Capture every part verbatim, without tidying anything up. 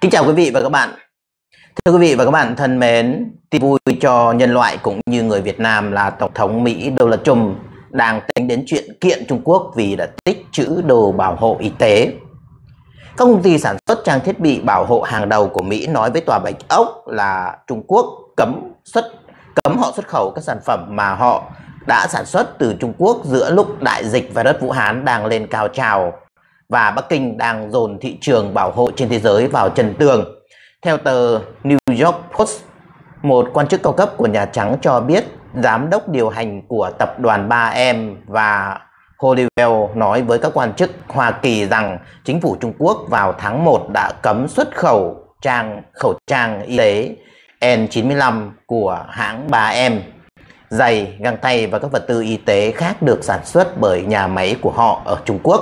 Kính chào quý vị và các bạn. Thưa quý vị và các bạn thân mến, tin vui cho nhân loại cũng như người Việt Nam là Tổng thống Mỹ Donald Trump đang tính đến chuyện kiện Trung Quốc vì đã tích trữ đồ bảo hộ y tế. Các công ty sản xuất trang thiết bị bảo hộ hàng đầu của Mỹ nói với Tòa Bạch Ốc là Trung Quốc cấm xuất cấm họ xuất khẩu các sản phẩm mà họ đã sản xuất từ Trung Quốc giữa lúc đại dịch virus Vũ Hán đang lên cao trào và Bắc Kinh đang dồn thị trường bảo hộ trên thế giới vào trần tường. Theo tờ New York Post, một quan chức cao cấp của Nhà Trắng cho biết giám đốc điều hành của tập đoàn ba em và Honeywell nói với các quan chức Hoa Kỳ rằng chính phủ Trung Quốc vào tháng một đã cấm xuất khẩu trang khẩu trang y tế N chín mươi lăm của hãng ba em, giày, găng tay và các vật tư y tế khác được sản xuất bởi nhà máy của họ ở Trung Quốc.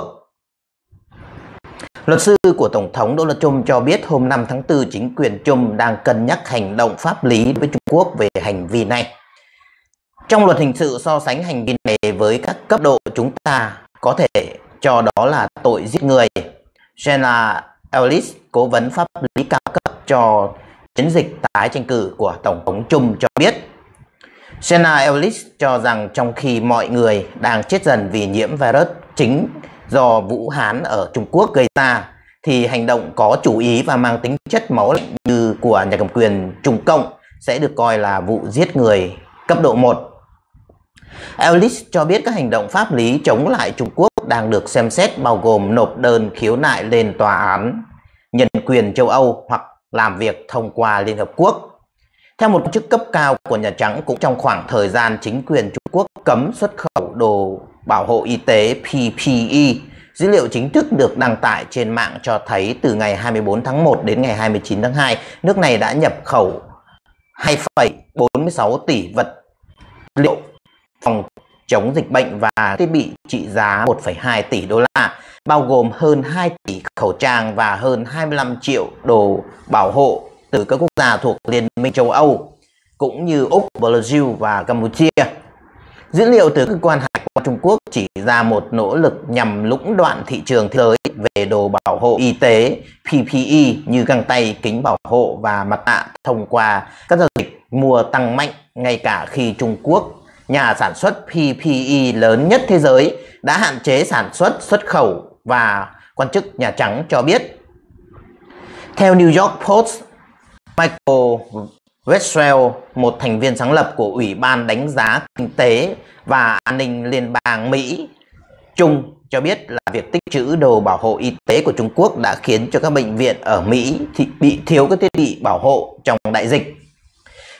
Luật sư của Tổng thống Donald Trump cho biết hôm năm tháng tư chính quyền Trump đang cân nhắc hành động pháp lý với Trung Quốc về hành vi này. Trong luật hình sự so sánh hành vi này với các cấp độ chúng ta có thể cho đó là tội giết người. Jenna Ellis, cố vấn pháp lý cao cấp cho chiến dịch tái tranh cử của Tổng thống Trump cho biết. Jenna Ellis cho rằng trong khi mọi người đang chết dần vì nhiễm virus chính do Vũ Hán ở Trung Quốc gây ra, thì hành động có chủ ý và mang tính chất máu lạnh như của nhà cầm quyền Trung Cộng sẽ được coi là vụ giết người cấp độ một. Ellis cho biết các hành động pháp lý chống lại Trung Quốc đang được xem xét bao gồm nộp đơn khiếu nại lên Tòa án Nhân quyền châu Âu hoặc làm việc thông qua Liên Hợp Quốc. Theo một chức cấp cao của Nhà Trắng, cũng trong khoảng thời gian chính quyền Trung Quốc cấm xuất khẩu đồ bảo hộ y tế P P E, dữ liệu chính thức được đăng tải trên mạng cho thấy từ ngày hai mươi tư tháng một đến ngày hai mươi chín tháng hai, nước này đã nhập khẩu hai phẩy bốn mươi sáu tỷ vật liệu phòng chống dịch bệnh và thiết bị trị giá một phẩy hai tỷ đô la, bao gồm hơn hai tỷ khẩu trang và hơn hai mươi lăm triệu đồ bảo hộ từ các quốc gia thuộc Liên minh châu Âu, cũng như Úc, Brazil và Campuchia. Dữ liệu từ cơ quan hải quan Trung Quốc chỉ ra một nỗ lực nhằm lũng đoạn thị trường thế giới về đồ bảo hộ y tế P P E như găng tay, kính bảo hộ và mặt nạ thông qua các giao dịch mua tăng mạnh, ngay cả khi Trung Quốc, nhà sản xuất P P E lớn nhất thế giới, đã hạn chế sản xuất xuất khẩu và quan chức Nhà Trắng cho biết. Theo New York Post, Michael Westwell, một thành viên sáng lập của Ủy ban đánh giá kinh tế và an ninh Liên bang Mỹ, Trung, cho biết là việc tích trữ đồ bảo hộ y tế của Trung Quốc đã khiến cho các bệnh viện ở Mỹ thì bị thiếu các thiết bị bảo hộ trong đại dịch.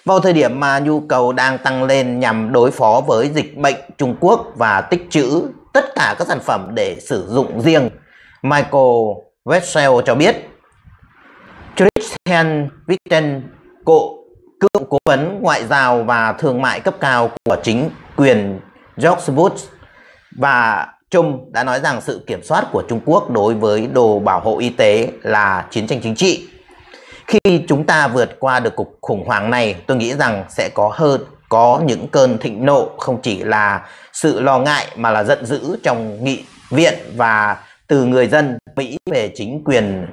Vào thời điểm mà nhu cầu đang tăng lên nhằm đối phó với dịch bệnh, Trung Quốc và tích trữ tất cả các sản phẩm để sử dụng riêng, Michael Westwell cho biết. Christian Wirthen, cựu cố vấn ngoại giao và thương mại cấp cao của chính quyền George Bush và Trump, đã nói rằng sự kiểm soát của Trung Quốc đối với đồ bảo hộ y tế là chiến tranh chính trị. Khi chúng ta vượt qua được cuộc khủng hoảng này, tôi nghĩ rằng sẽ có hơn có những cơn thịnh nộ, không chỉ là sự lo ngại mà là giận dữ trong nghị viện và từ người dân Mỹ về chính quyền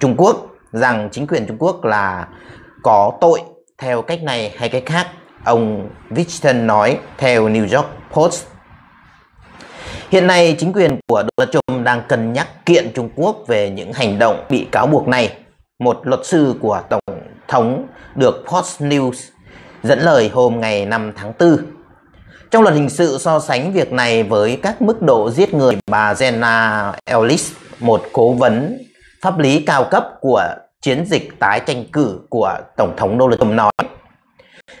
Trung Quốc, rằng chính quyền Trung Quốc là có tội theo cách này hay cách khác, ông Winston nói theo New York Post. Hiện nay, chính quyền của Donald Trump đang cân nhắc kiện Trung Quốc về những hành động bị cáo buộc này. Một luật sư của Tổng thống được Post News dẫn lời hôm ngày năm tháng tư. Trong luật hình sự so sánh việc này với các mức độ giết người, bà Jenna Ellis, một cố vấn pháp lý cao cấp của chiến dịch tái tranh cử của Tổng thống Donald Trump nói.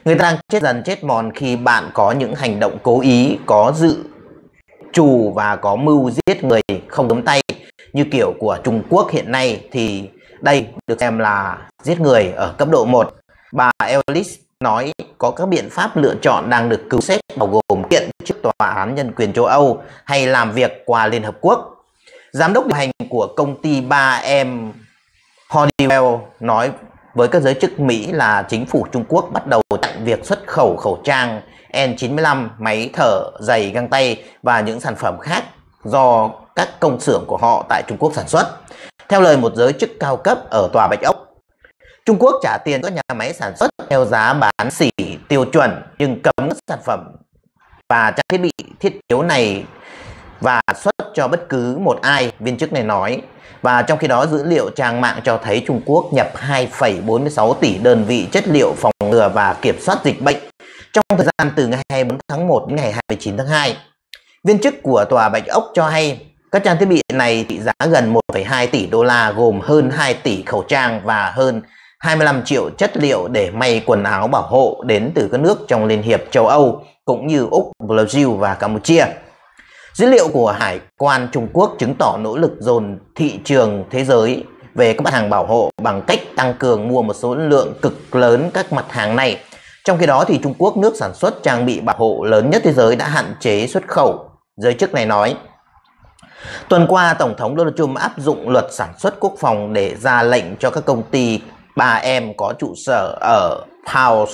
Người ta đang chết dần chết mòn khi bạn có những hành động cố ý, có dự trù và có mưu giết người không đấm tay như kiểu của Trung Quốc hiện nay, thì đây được xem là giết người ở cấp độ một. Bà Ellis nói có các biện pháp lựa chọn đang được cứu xét, bao gồm kiện trước Tòa án Nhân quyền châu Âu hay làm việc qua Liên Hợp Quốc. Giám đốc điều hành của công ty ba em Honeywell nói với các giới chức Mỹ là chính phủ Trung Quốc bắt đầu chặn việc xuất khẩu khẩu trang N chín mươi lăm, máy thở, giày, găng tay và những sản phẩm khác do các công xưởng của họ tại Trung Quốc sản xuất. Theo lời một giới chức cao cấp ở Tòa Bạch Ốc, Trung Quốc trả tiền cho nhà máy sản xuất theo giá bán sỉ tiêu chuẩn nhưng cấm các sản phẩm và trang thiết bị thiết yếu này và xuất cho bất cứ một ai, viên chức này nói. Và trong khi đó, dữ liệu trang mạng cho thấy Trung Quốc nhập hai phẩy bốn mươi sáu tỷ đơn vị chất liệu phòng ngừa và kiểm soát dịch bệnh trong thời gian từ ngày hai mươi bốn tháng một đến ngày hai mươi chín tháng hai. Viên chức của Tòa Bạch Ốc cho hay các trang thiết bị này trị giá gần một phẩy hai tỷ đô la, gồm hơn hai tỷ khẩu trang và hơn hai mươi lăm triệu chất liệu để may quần áo bảo hộ đến từ các nước trong Liên hiệp châu Âu cũng như Úc, Brazil và Campuchia. Dữ liệu của Hải quan Trung Quốc chứng tỏ nỗ lực dồn thị trường thế giới về các mặt hàng bảo hộ bằng cách tăng cường mua một số lượng cực lớn các mặt hàng này. Trong khi đó thì Trung Quốc, nước sản xuất trang bị bảo hộ lớn nhất thế giới, đã hạn chế xuất khẩu, giới chức này nói. Tuần qua, Tổng thống Donald Trump áp dụng luật sản xuất quốc phòng để ra lệnh cho các công ty ba M có trụ sở ở Charles,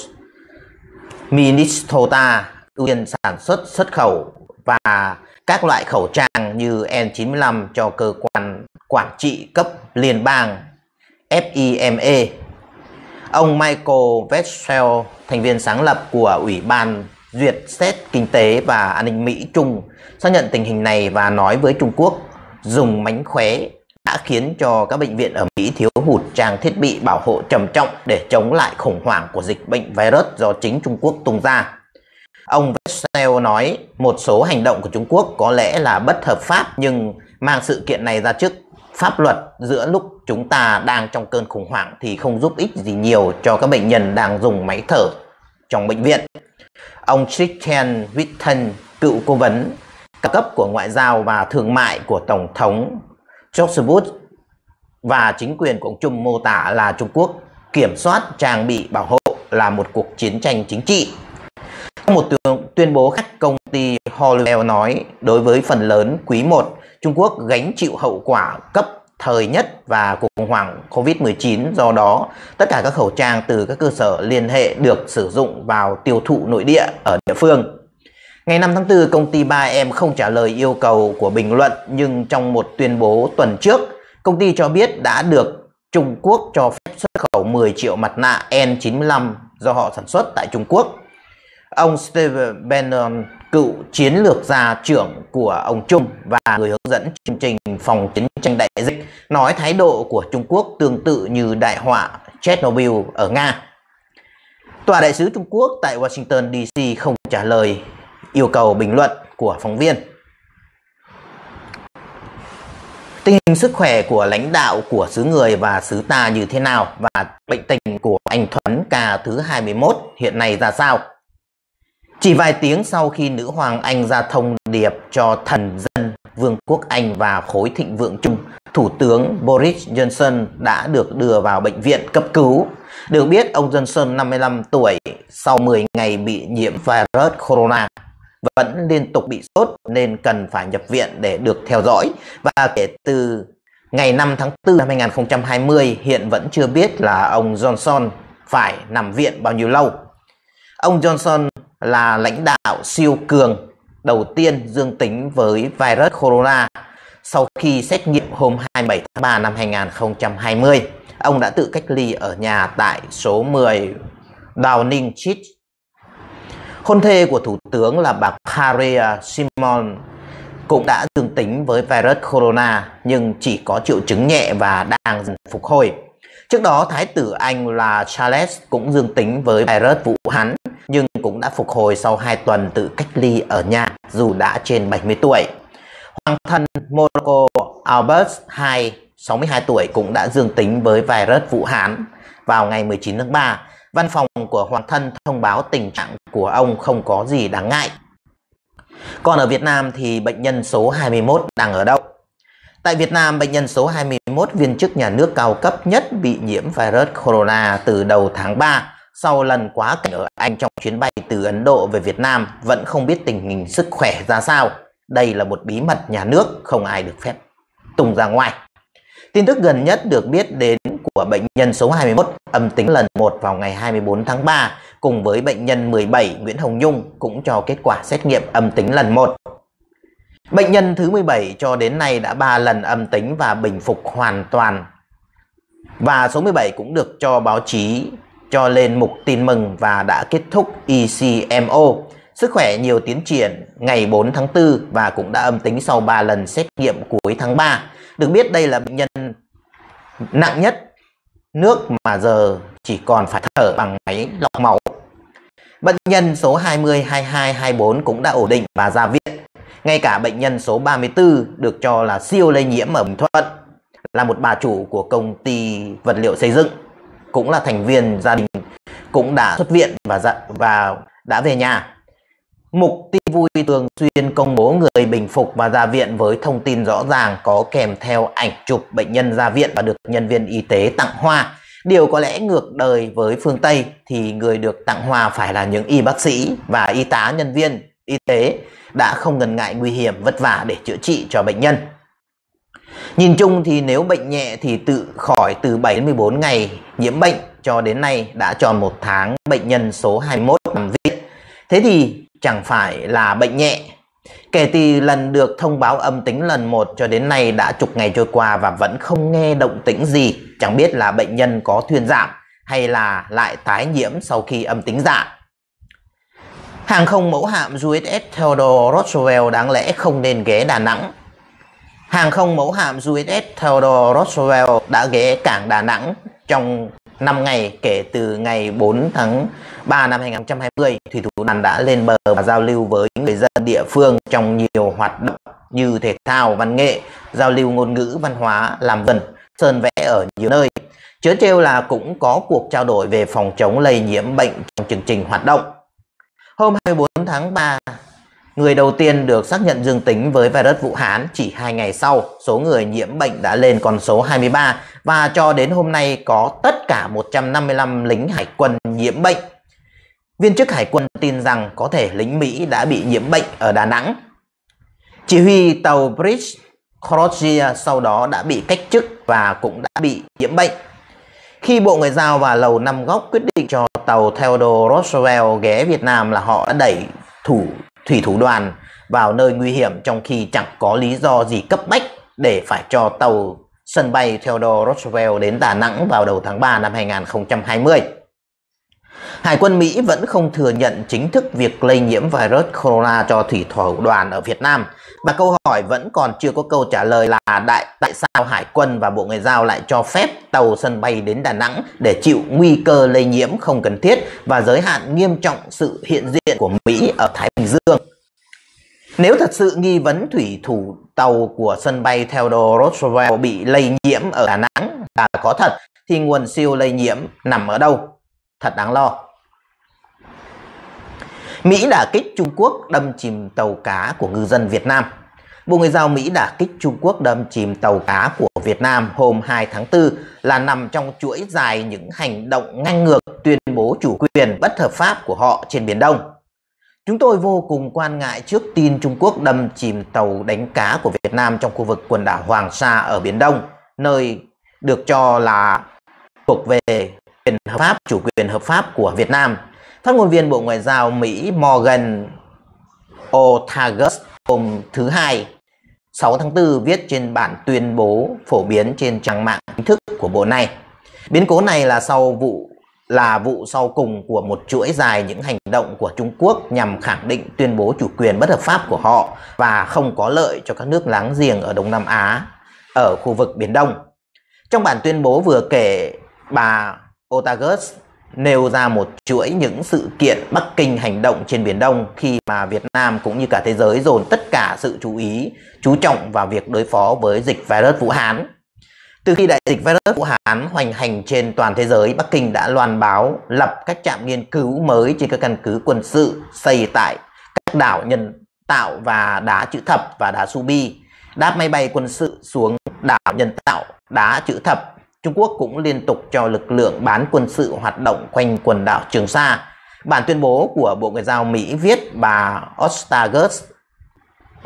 Minnesota ưu tiên sản xuất xuất khẩu và các loại khẩu trang như N chín mươi lăm cho cơ quan quản trị cấp liên bang F E M A. Ông Michael Westwell, thành viên sáng lập của Ủy ban duyệt xét kinh tế và an ninh Mỹ-Trung, xác nhận tình hình này và nói với Trung Quốc dùng mánh khóe đã khiến cho các bệnh viện ở Mỹ thiếu hụt trang thiết bị bảo hộ trầm trọng để chống lại khủng hoảng của dịch bệnh virus do chính Trung Quốc tung ra. Ông Westphal nói một số hành động của Trung Quốc có lẽ là bất hợp pháp, nhưng mang sự kiện này ra trước pháp luật giữa lúc chúng ta đang trong cơn khủng hoảng thì không giúp ích gì nhiều cho các bệnh nhân đang dùng máy thở trong bệnh viện. Ông Christian Wirthen, cựu cố vấn cao cấp của Ngoại giao và Thương mại của Tổng thống George Bush và chính quyền của ông Trump, mô tả là Trung Quốc kiểm soát trang bị bảo hộ là một cuộc chiến tranh chính trị. Trong một tuyên bố khác, công ty Honeywell nói đối với phần lớn quý một, Trung Quốc gánh chịu hậu quả cấp thời nhất và cuộc khủng hoảng Covid mười chín. Do đó, tất cả các khẩu trang từ các cơ sở liên hệ được sử dụng vào tiêu thụ nội địa ở địa phương. Ngày năm tháng tư, công ty ba M không trả lời yêu cầu của bình luận, nhưng trong một tuyên bố tuần trước, công ty cho biết đã được Trung Quốc cho phép xuất khẩu mười triệu mặt nạ N chín mươi lăm do họ sản xuất tại Trung Quốc. Ông Steve Bannon, cựu chiến lược gia trưởng của ông Trung và người hướng dẫn chương trình phòng chiến tranh đại dịch, nói thái độ của Trung Quốc tương tự như đại họa Chernobyl ở Nga. Tòa đại sứ Trung Quốc tại Washington D C không trả lời yêu cầu bình luận của phóng viên. Tình hình sức khỏe của lãnh đạo của xứ người và xứ ta như thế nào và bệnh tình của anh Thuấn ca thứ hai mươi mốt hiện nay ra sao? Chỉ vài tiếng sau khi nữ hoàng Anh ra thông điệp cho thần dân, Vương quốc Anh và khối thịnh vượng chung, Thủ tướng Boris Johnson đã được đưa vào bệnh viện cấp cứu. Được biết, ông Johnson, năm mươi lăm tuổi, sau mười ngày bị nhiễm virus corona, vẫn liên tục bị sốt nên cần phải nhập viện để được theo dõi. Và kể từ ngày năm tháng tư năm hai nghìn không trăm hai mươi, hiện vẫn chưa biết là ông Johnson phải nằm viện bao nhiêu lâu. Ông Johnson là lãnh đạo siêu cường đầu tiên dương tính với virus corona. Sau khi xét nghiệm hôm hai mươi bảy tháng ba năm hai nghìn không trăm hai mươi, ông đã tự cách ly ở nhà tại số mười Downing Street. Hôn thê của Thủ tướng là bà Carrie Symonds cũng đã dương tính với virus corona nhưng chỉ có triệu chứng nhẹ và đang dần phục hồi. Trước đó, Thái tử Anh là Charles cũng dương tính với virus Vũ Hán nhưng cũng đã phục hồi sau hai tuần tự cách ly ở nhà dù đã trên bảy mươi tuổi. Hoàng thân Monaco Albert hai, sáu mươi hai tuổi, cũng đã dương tính với virus Vũ Hán vào ngày mười chín tháng ba. Văn phòng của Hoàng thân thông báo tình trạng của ông không có gì đáng ngại. Còn ở Việt Nam thì bệnh nhân số hai mươi mốt đang ở đâu? Tại Việt Nam, bệnh nhân số hai mươi mốt, viên chức nhà nước cao cấp nhất, bị nhiễm virus corona từ đầu tháng ba. Sau lần quá cảnh ở Anh trong chuyến bay từ Ấn Độ về Việt Nam, vẫn không biết tình hình sức khỏe ra sao. Đây là một bí mật nhà nước không ai được phép tung ra ngoài. Tin tức gần nhất được biết đến của bệnh nhân số hai mươi mốt, âm tính lần một vào ngày hai mươi bốn tháng ba, cùng với bệnh nhân mười bảy Nguyễn Hồng Nhung cũng cho kết quả xét nghiệm âm tính lần một. Bệnh nhân thứ mười bảy cho đến nay đã ba lần âm tính và bình phục hoàn toàn Và số mười bảy cũng được cho báo chí cho lên mục tin mừng và đã kết thúc e xê em o. Sức khỏe nhiều tiến triển ngày bốn tháng tư và cũng đã âm tính sau ba lần xét nghiệm cuối tháng ba. Được biết đây là bệnh nhân nặng nhất nước mà giờ chỉ còn phải thở bằng máy lọc máu. Bệnh nhân số hai mươi, hai mươi hai, hai mươi bốn cũng đã ổn định và ra viện. Ngay cả bệnh nhân số ba mươi tư được cho là siêu lây nhiễm ở Bình Thuận, là một bà chủ của công ty vật liệu xây dựng, cũng là thành viên gia đình, cũng đã xuất viện và, dạ, và đã về nhà. Mục tin vui thường xuyên công bố người bình phục và ra viện với thông tin rõ ràng, có kèm theo ảnh chụp bệnh nhân ra viện và được nhân viên y tế tặng hoa. Điều có lẽ ngược đời với phương Tây thì người được tặng hoa phải là những y bác sĩ và y tá, nhân viên y tế đã không ngần ngại nguy hiểm vất vả để chữa trị cho bệnh nhân. Nhìn chung thì nếu bệnh nhẹ thì tự khỏi từ bảy đến mười bốn ngày nhiễm bệnh, cho đến nay đã tròn một tháng bệnh nhân số hai mươi mốt nằm viện. Thế thì chẳng phải là bệnh nhẹ. Kể từ lần được thông báo âm tính lần một cho đến nay đã chục ngày trôi qua và vẫn không nghe động tĩnh gì. Chẳng biết là bệnh nhân có thuyên giảm hay là lại tái nhiễm sau khi âm tính giả. Hàng không mẫu hạm u ét ét Theodore Roosevelt đáng lẽ không nên ghé Đà Nẵng. Hàng không mẫu hạm u ét ét Theodore Roosevelt đã ghé cảng Đà Nẵng trong năm ngày kể từ ngày bốn tháng ba năm hai nghìn không trăm hai mươi. Thủy thủ đoàn đã lên bờ và giao lưu với người dân địa phương trong nhiều hoạt động như thể thao, văn nghệ, giao lưu ngôn ngữ, văn hóa, làm vườn, sơn vẽ ở nhiều nơi. Chớ trêu là cũng có cuộc trao đổi về phòng chống lây nhiễm bệnh trong chương trình hoạt động. Hôm hai mươi bốn tháng ba, người đầu tiên được xác nhận dương tính với virus Vũ Hán. Chỉ hai ngày sau, số người nhiễm bệnh đã lên con số hai mươi ba và cho đến hôm nay có tất cả một trăm năm mươi lăm lính hải quân nhiễm bệnh. Viên chức hải quân tin rằng có thể lính Mỹ đã bị nhiễm bệnh ở Đà Nẵng. Chỉ huy tàu Bridge Crozier sau đó đã bị cách chức và cũng đã bị nhiễm bệnh. Khi Bộ Ngoại giao và Lầu Năm Góc quyết định cho tàu Theodore Roosevelt ghé Việt Nam là họ đã đẩy thủ thủy thủ đoàn vào nơi nguy hiểm, trong khi chẳng có lý do gì cấp bách để phải cho tàu sân bay Theodore Roosevelt đến Đà Nẵng vào đầu tháng ba năm hai nghìn không trăm hai mươi. Hải quân Mỹ vẫn không thừa nhận chính thức việc lây nhiễm virus corona cho thủy thủ đoàn ở Việt Nam, và câu hỏi vẫn còn chưa có câu trả lời là đại, tại sao Hải quân và Bộ Ngoại giao lại cho phép tàu sân bay đến Đà Nẵng để chịu nguy cơ lây nhiễm không cần thiết và giới hạn nghiêm trọng sự hiện diện của Mỹ ở Thái Bình Dương. Nếu thật sự nghi vấn thủy thủ tàu của sân bay Theodore Roosevelt bị lây nhiễm ở Đà Nẵng là có thật, thì nguồn siêu lây nhiễm nằm ở đâu? Thật đáng lo. Mỹ đả kích Trung Quốc đâm chìm tàu cá của ngư dân Việt Nam. Bộ Ngoại giao Mỹ đả kích Trung Quốc đâm chìm tàu cá của Việt Nam hôm hai tháng tư là nằm trong chuỗi dài những hành động ngang ngược tuyên bố chủ quyền bất hợp pháp của họ trên Biển Đông. Chúng tôi vô cùng quan ngại trước tin Trung Quốc đâm chìm tàu đánh cá của Việt Nam trong khu vực quần đảo Hoàng Sa ở Biển Đông, nơi được cho là thuộc về quyền hợp pháp, chủ quyền hợp pháp của Việt Nam. Phát ngôn viên Bộ Ngoại giao Mỹ Morgan Ortagus hôm thứ Hai, sáu tháng tư viết trên bản tuyên bố phổ biến trên trang mạng chính thức của Bộ này. Biến cố này là sau vụ là vụ sau cùng của một chuỗi dài những hành động của Trung Quốc nhằm khẳng định tuyên bố chủ quyền bất hợp pháp của họ và không có lợi cho các nước láng giềng ở Đông Nam Á ở khu vực Biển Đông. Trong bản tuyên bố vừa kể, bà Ortagus nêu ra một chuỗi những sự kiện Bắc Kinh hành động trên Biển Đông khi mà Việt Nam cũng như cả thế giới dồn tất cả sự chú ý, chú trọng vào việc đối phó với dịch virus Vũ Hán. Từ khi đại dịch virus Vũ Hán hoành hành trên toàn thế giới, Bắc Kinh đã loan báo lập các trạm nghiên cứu mới trên các căn cứ quân sự xây tại các đảo nhân tạo và đá chữ thập và đá Subi, đáp máy bay quân sự xuống đảo nhân tạo, đá chữ thập. Trung Quốc cũng liên tục cho lực lượng bán quân sự hoạt động quanh quần đảo Trường Sa. Bản tuyên bố của Bộ Ngoại giao Mỹ viết, bà Ortagus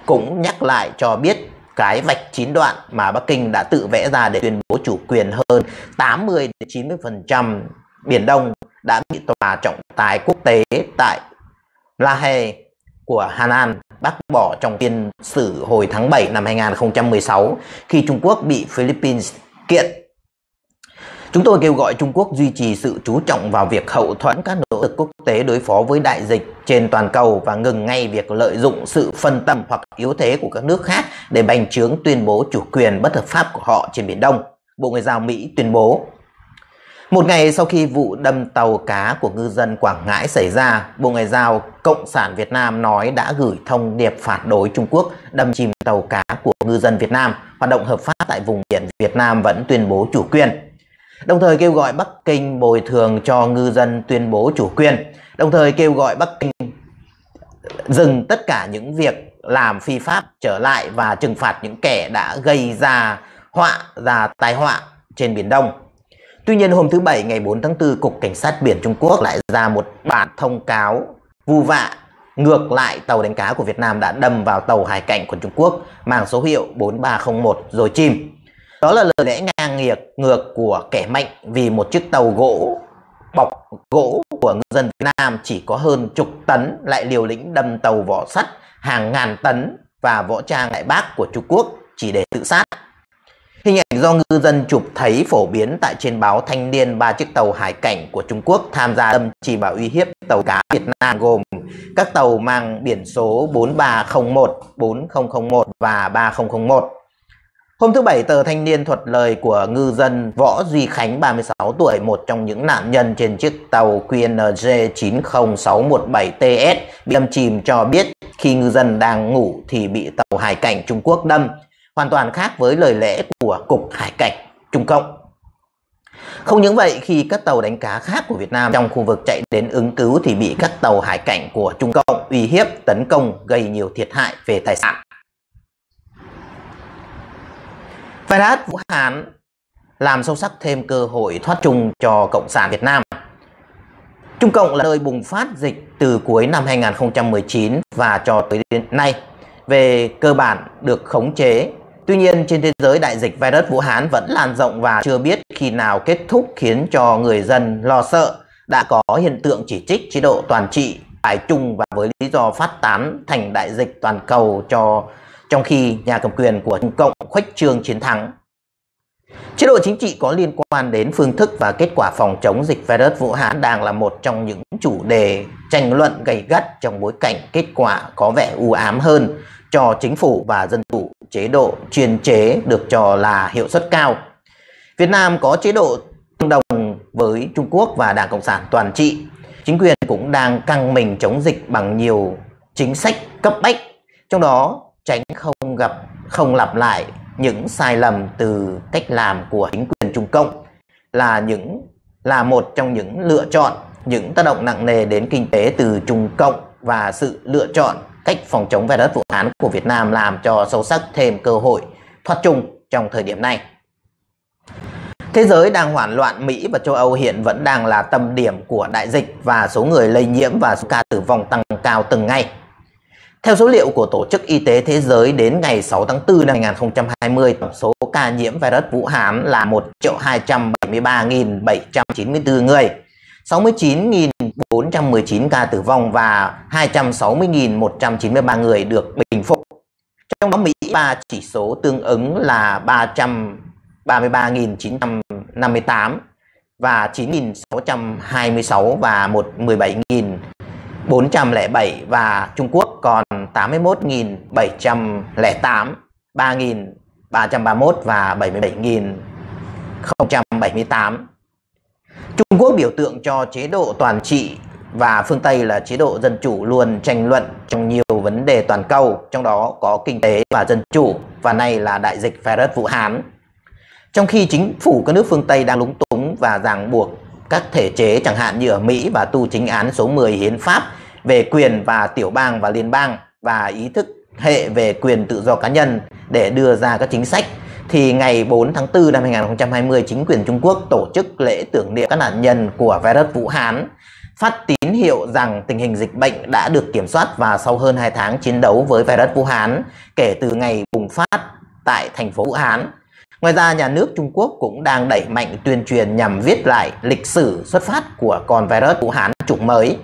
cũng nhắc lại cho biết cái vạch chín đoạn mà Bắc Kinh đã tự vẽ ra để tuyên bố chủ quyền hơn tám mươi đến chín mươi phần trăm Biển Đông đã bị tòa trọng tài quốc tế tại La Haye của Hà Lan bác bỏ trong phiên xử hồi tháng bảy năm hai nghìn không trăm mười sáu khi Trung Quốc bị Philippines kiện. Chúng tôi kêu gọi Trung Quốc duy trì sự chú trọng vào việc hậu thuẫn các nỗ lực quốc tế đối phó với đại dịch trên toàn cầu và ngừng ngay việc lợi dụng sự phân tâm hoặc yếu thế của các nước khác để bành trướng tuyên bố chủ quyền bất hợp pháp của họ trên Biển Đông, Bộ Ngoại giao Mỹ tuyên bố. Một ngày sau khi vụ đâm tàu cá của ngư dân Quảng Ngãi xảy ra, Bộ Ngoại giao Cộng sản Việt Nam nói đã gửi thông điệp phản đối Trung Quốc đâm chìm tàu cá của ngư dân Việt Nam hoạt động hợp pháp tại vùng biển Việt Nam vẫn tuyên bố chủ quyền, đồng thời kêu gọi Bắc Kinh bồi thường cho ngư dân tuyên bố chủ quyền, đồng thời kêu gọi Bắc Kinh dừng tất cả những việc làm phi pháp trở lại và trừng phạt những kẻ đã gây ra họa, ra tai họa trên Biển Đông. Tuy nhiên, hôm thứ Bảy ngày bốn tháng tư, Cục Cảnh sát Biển Trung Quốc lại ra một bản thông cáo vu vạ ngược lại tàu đánh cá của Việt Nam đã đâm vào tàu hải cảnh của Trung Quốc mang số hiệu bốn ba không một rồi chìm. Đó là lời lẽ ngang ngược ngược của kẻ mạnh vì một chiếc tàu gỗ bọc gỗ của ngư dân Việt Nam chỉ có hơn chục tấn lại liều lĩnh đâm tàu vỏ sắt hàng ngàn tấn và võ trang đại bác của Trung Quốc chỉ để tự sát. Hình ảnh do ngư dân chụp thấy phổ biến tại trên báo Thanh Niên ba chiếc tàu hải cảnh của Trung Quốc tham gia đâm chìm và uy hiếp tàu cá Việt Nam gồm các tàu mang biển số bốn ba không một, bốn không không một và ba không không một. Hôm thứ Bảy, tờ Thanh Niên thuật lời của ngư dân Võ Duy Khánh, ba mươi sáu tuổi, một trong những nạn nhân trên chiếc tàu quy en giê chín không sáu một bảy tê ét bị đâm chìm cho biết khi ngư dân đang ngủ thì bị tàu hải cảnh Trung Quốc đâm, hoàn toàn khác với lời lẽ của Cục Hải cảnh Trung Cộng. Không những vậy, khi các tàu đánh cá khác của Việt Nam trong khu vực chạy đến ứng cứu thì bị các tàu hải cảnh của Trung Cộng uy hiếp, tấn công, gây nhiều thiệt hại về tài sản. Virus Vũ Hán làm sâu sắc thêm cơ hội thoát chung cho Cộng sản Việt Nam. Trung Cộng là nơi bùng phát dịch từ cuối năm hai nghìn không trăm mười chín và cho tới đến nay, về cơ bản được khống chế. Tuy nhiên, trên thế giới, đại dịch virus Vũ Hán vẫn lan rộng và chưa biết khi nào kết thúc, khiến cho người dân lo sợ. Đã có hiện tượng chỉ trích chế độ toàn trị bài chung và với lý do phát tán thành đại dịch toàn cầu cho trong khi nhà cầm quyền của Trung Cộng khuếch trương chiến thắng. Chế độ chính trị có liên quan đến phương thức và kết quả phòng chống dịch virus Vũ Hán đang là một trong những chủ đề tranh luận gay gắt trong bối cảnh kết quả có vẻ u ám hơn cho chính phủ và dân chủ chế độ chuyên chế được cho là hiệu suất cao. Việt Nam có chế độ tương đồng với Trung Quốc và Đảng Cộng sản toàn trị. Chính quyền cũng đang căng mình chống dịch bằng nhiều chính sách cấp bách, trong đó tránh không gặp không lặp lại những sai lầm từ cách làm của chính quyền Trung Cộng là những là một trong những lựa chọn. Những tác động nặng nề đến kinh tế từ Trung Cộng và sự lựa chọn cách phòng chống virus Vũ Hán của Việt Nam làm cho sâu sắc thêm cơ hội thoát chung trong thời điểm này. Thế giới đang hoảng loạn, Mỹ và châu Âu hiện vẫn đang là tâm điểm của đại dịch và số người lây nhiễm và số ca tử vong tăng cao từng ngày. Theo số liệu của Tổ chức Y tế Thế giới, đến ngày sáu tháng tư năm hai nghìn không trăm hai mươi, tổng số ca nhiễm virus Vũ Hán là một triệu hai trăm bảy mươi ba nghìn bảy trăm chín mươi tư người, sáu mươi chín nghìn bốn trăm mười chín ca tử vong và hai trăm sáu mươi nghìn một trăm chín mươi ba người được bình phục. Trong đó, Mỹ ba chỉ số tương ứng là ba trăm ba mươi ba nghìn chín trăm năm mươi tám và chín nghìn sáu trăm hai mươi sáu và mười bảy nghìn bốn trăm lẻ bảy và Trung Quốc còn tám mươi mốt nghìn bảy trăm lẻ tám, ba nghìn ba trăm ba mươi mốt và bảy mươi bảy nghìn không trăm bảy mươi tám. Trung Quốc biểu tượng cho chế độ toàn trị và phương Tây là chế độ dân chủ luôn tranh luận trong nhiều vấn đề toàn cầu, trong đó có kinh tế và dân chủ, và nay là đại dịch virus Vũ Hán. Trong khi chính phủ các nước phương Tây đang lúng túng và ràng buộc các thể chế, chẳng hạn như ở Mỹ và tu chính án số mười Hiến pháp về quyền và tiểu bang và liên bang và ý thức hệ về quyền tự do cá nhân để đưa ra các chính sách, thì ngày bốn tháng tư năm hai nghìn không trăm hai mươi, chính quyền Trung Quốc tổ chức lễ tưởng niệm các nạn nhân của virus Vũ Hán, phát tín hiệu rằng tình hình dịch bệnh đã được kiểm soát và sau hơn hai tháng chiến đấu với virus Vũ Hán kể từ ngày bùng phát tại thành phố Vũ Hán. Ngoài ra, nhà nước Trung Quốc cũng đang đẩy mạnh tuyên truyền nhằm viết lại lịch sử xuất phát của con virus Vũ Hán chủng mới.